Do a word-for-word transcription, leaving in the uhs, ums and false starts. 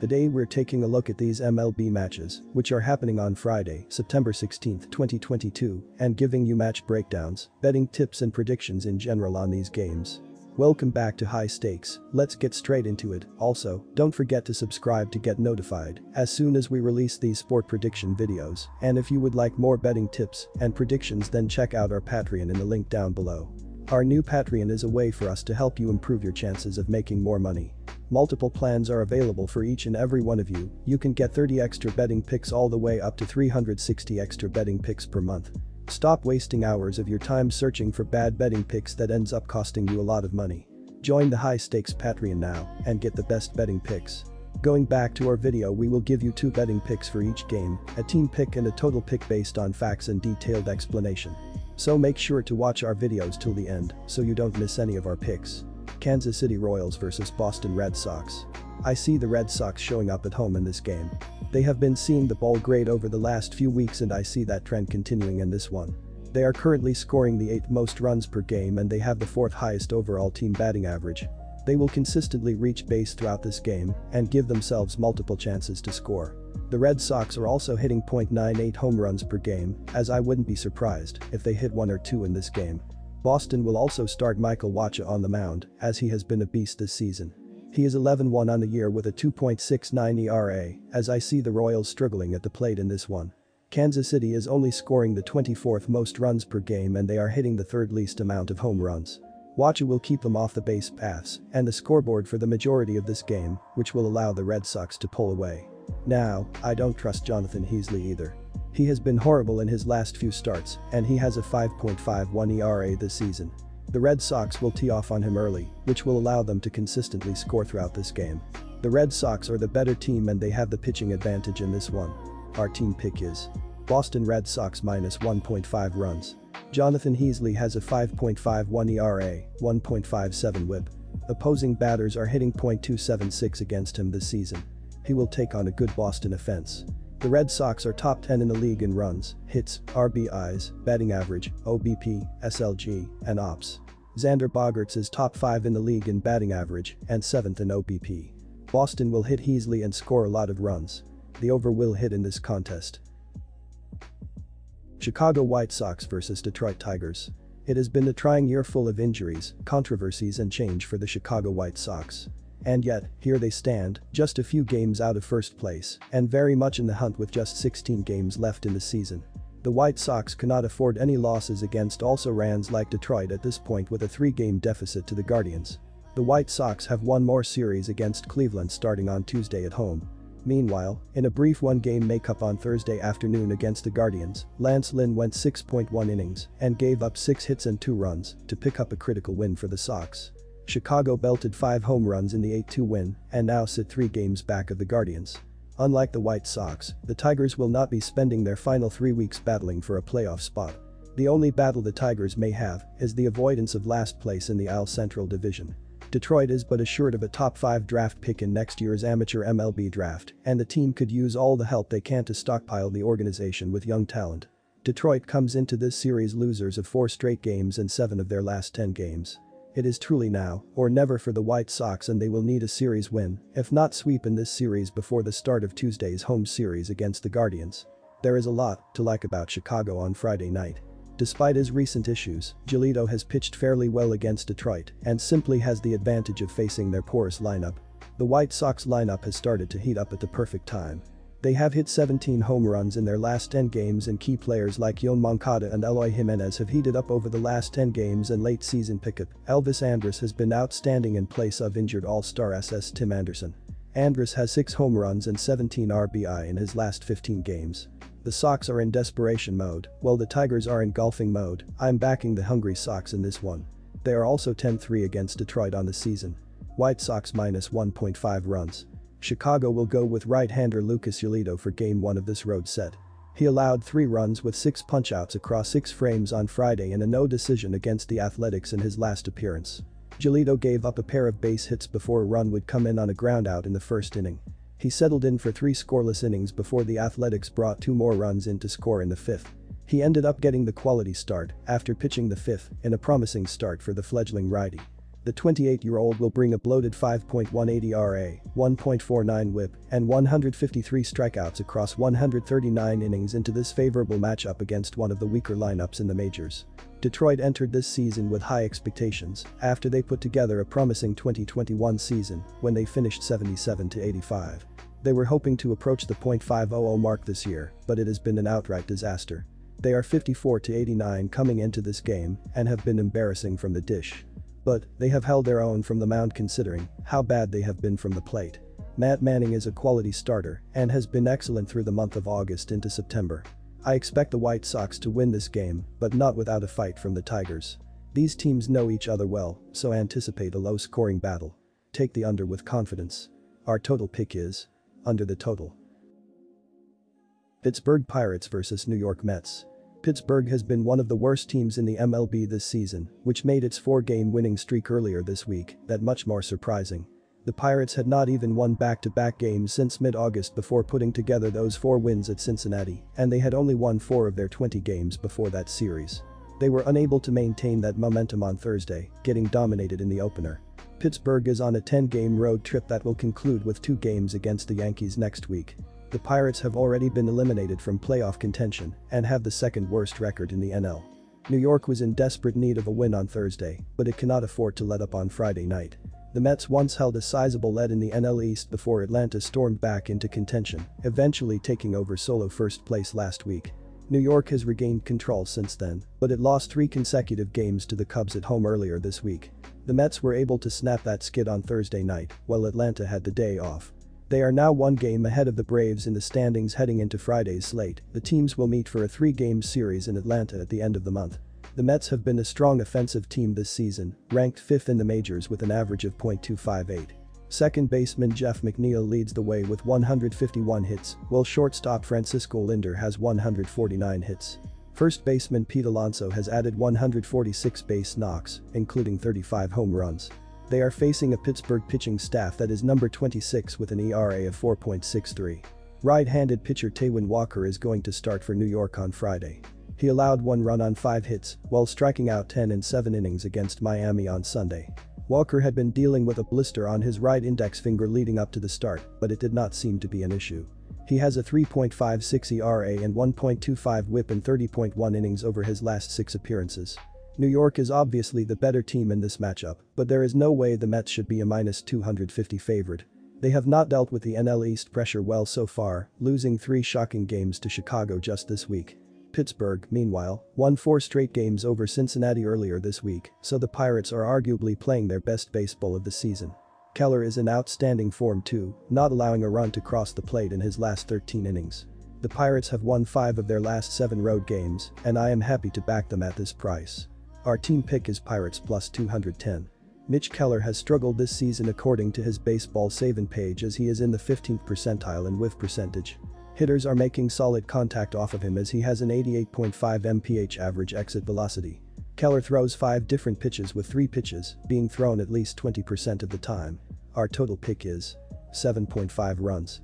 Today we're taking a look at these M L B matches, which are happening on Friday, September sixteenth, twenty twenty-two, and giving you match breakdowns, betting tips and predictions in general on these games. Welcome back to High Stakes, let's get straight into it. Also, don't forget to subscribe to get notified as soon as we release these sport prediction videos, and if you would like more betting tips and predictions then check out our Patreon in the link down below. Our new Patreon is a way for us to help you improve your chances of making more money. Multiple plans are available for each and every one of you. You can get thirty extra betting picks all the way up to three hundred sixty extra betting picks per month. Stop wasting hours of your time searching for bad betting picks that ends up costing you a lot of money. Join the High Stakes Patreon now and get the best betting picks. Going back to our video, we will give you two betting picks for each game, a team pick and a total pick based on facts and detailed explanation. So make sure to watch our videos till the end so you don't miss any of our picks. Kansas City Royals versus Boston Red Sox. I see the Red Sox showing up at home in this game. They have been seeing the ball great over the last few weeks and I see that trend continuing in this one. They are currently scoring the eighth most runs per game and they have the fourth highest overall team batting average. They will consistently reach base throughout this game and give themselves multiple chances to score. The Red Sox are also hitting point nine eight home runs per game, as I wouldn't be surprised if they hit one or two in this game. Boston will also start Michael Wacha on the mound, as he has been a beast this season. He is eleven and one on the year with a two point six nine E R A, as I see the Royals struggling at the plate in this one. Kansas City is only scoring the twenty-fourth most runs per game and they are hitting the third least amount of home runs. Wacha will keep them off the base paths and the scoreboard for the majority of this game, which will allow the Red Sox to pull away. Now, I don't trust Jonathan Heasley either. He has been horrible in his last few starts, and he has a five point five one E R A this season. The Red Sox will tee off on him early, which will allow them to consistently score throughout this game. The Red Sox are the better team and they have the pitching advantage in this one. Our team pick is Boston Red Sox minus one point five runs. Jonathan Heasley has a five point five one E R A, one point five seven whip. Opposing batters are hitting point two seven six against him this season. He will take on a good Boston offense. The Red Sox are top ten in the league in runs, hits, R B Is, batting average, O B P, S L G, and O P S. Xander Bogaerts is top five in the league in batting average and seventh in O B P. Boston will hit Heasley and score a lot of runs. The over will hit in this contest. Chicago White Sox versus Detroit Tigers. It has been a trying year full of injuries, controversies and change for the Chicago White Sox. And yet, here they stand, just a few games out of first place, and very much in the hunt with just sixteen games left in the season. The White Sox cannot afford any losses against also-rans like Detroit at this point with a three-game deficit to the Guardians. The White Sox have one more series against Cleveland starting on Tuesday at home. Meanwhile, in a brief one-game makeup on Thursday afternoon against the Guardians, Lance Lynn went six point one innings and gave up six hits and two runs to pick up a critical win for the Sox. Chicago belted five home runs in the eight two win and now sit three games back of the Guardians. Unlike the White Sox, the Tigers will not be spending their final three weeks battling for a playoff spot. The only battle the Tigers may have is the avoidance of last place in the A L Central Division. Detroit is but assured of a top five draft pick in next year's amateur M L B draft, and the team could use all the help they can to stockpile the organization with young talent. Detroit comes into this series losers of four straight games and seven of their last ten games. It is truly now or never for the White Sox and they will need a series win, if not sweep in this series before the start of Tuesday's home series against the Guardians. There is a lot to like about Chicago on Friday night. Despite his recent issues, Giolito has pitched fairly well against Detroit and simply has the advantage of facing their porous lineup. The White Sox lineup has started to heat up at the perfect time. They have hit seventeen home runs in their last ten games and key players like Yon Moncada and Eloy Jimenez have heated up over the last ten games and late season pickup. Elvis Andrus has been outstanding in place of injured all-star S S Tim Anderson. Andrus has six home runs and seventeen R B I in his last fifteen games. The Sox are in desperation mode, while the Tigers are in golfing mode. I'm backing the hungry Sox in this one. They are also ten and three against Detroit on the season. White Sox minus one point five runs. Chicago will go with right-hander Lucas Giolito for game one of this road set. He allowed three runs with six punch-outs across six frames on Friday in a no decision against the Athletics in his last appearance. Giolito gave up a pair of base hits before a run would come in on a ground-out in the first inning. He settled in for three scoreless innings before the Athletics brought two more runs in to score in the fifth. He ended up getting the quality start after pitching the fifth in a promising start for the fledgling righty. the twenty-eight-year-old will bring a bloated five point one eight E R A, one point four nine whip, and one hundred fifty-three strikeouts across one hundred thirty-nine innings into this favorable matchup against one of the weaker lineups in the majors. Detroit entered this season with high expectations after they put together a promising twenty twenty-one season when they finished seventy-seven to eighty-five. They were hoping to approach the point five hundred mark this year, but it has been an outright disaster. They are fifty-four to eighty-nine coming into this game and have been embarrassing from the dish. But they have held their own from the mound considering how bad they have been from the plate. Matt Manning is a quality starter and has been excellent through the month of August into September. I expect the White Sox to win this game, but not without a fight from the Tigers. These teams know each other well, so anticipate a low-scoring battle. Take the under with confidence. Our total pick is under the total. Pittsburgh Pirates versus New York Mets. Pittsburgh has been one of the worst teams in the M L B this season, which made its four-game winning streak earlier this week that much more surprising. The Pirates had not even won back-to-back games since mid-August before putting together those four wins at Cincinnati, and they had only won four of their twenty games before that series. They were unable to maintain that momentum on Thursday, getting dominated in the opener. Pittsburgh is on a ten-game road trip that will conclude with two games against the Yankees next week. The Pirates have already been eliminated from playoff contention and have the second-worst record in the N L. New York was in desperate need of a win on Thursday, but it cannot afford to let up on Friday night. The Mets once held a sizable lead in the N L East before Atlanta stormed back into contention, eventually taking over solo first place last week. New York has regained control since then, but it lost three consecutive games to the Cubs at home earlier this week. The Mets were able to snap that skid on Thursday night, while Atlanta had the day off. They are now one game ahead of the Braves in the standings heading into Friday's slate. The teams will meet for a three-game series in Atlanta at the end of the month. The Mets have been a strong offensive team this season, ranked fifth in the majors with an average of point two five eight. Second baseman Jeff McNeil leads the way with one hundred fifty-one hits, while shortstop Francisco Lindor has one hundred forty-nine hits. First baseman Pete Alonso has added one hundred forty-six base knocks, including thirty-five home runs. They are facing a Pittsburgh pitching staff that is number twenty-six with an E R A of four point six three. Right-handed pitcher Taywin Walker is going to start for New York on Friday. He allowed one run on five hits while striking out ten in seven innings against Miami on Sunday. Walker had been dealing with a blister on his right index finger leading up to the start, but it did not seem to be an issue. He has a three point five six E R A and one point two five whip in thirty point one innings over his last six appearances. New York is obviously the better team in this matchup, but there is no way the Mets should be a minus two hundred fifty favorite. They have not dealt with the N L East pressure well so far, losing three shocking games to Chicago just this week. Pittsburgh, meanwhile, won four straight games over Cincinnati earlier this week, so the Pirates are arguably playing their best baseball of the season. Keller is in outstanding form too, not allowing a run to cross the plate in his last thirteen innings. The Pirates have won five of their last seven road games, and I am happy to back them at this price. Our team pick is Pirates plus two hundred ten. Mitch Keller has struggled this season according to his baseball saving page, as he is in the fifteenth percentile in whiff percentage. Hitters are making solid contact off of him as he has an eighty-eight point five M P H average exit velocity. Keller throws five different pitches, with three pitches being thrown at least twenty percent of the time. Our total pick is seven point five runs.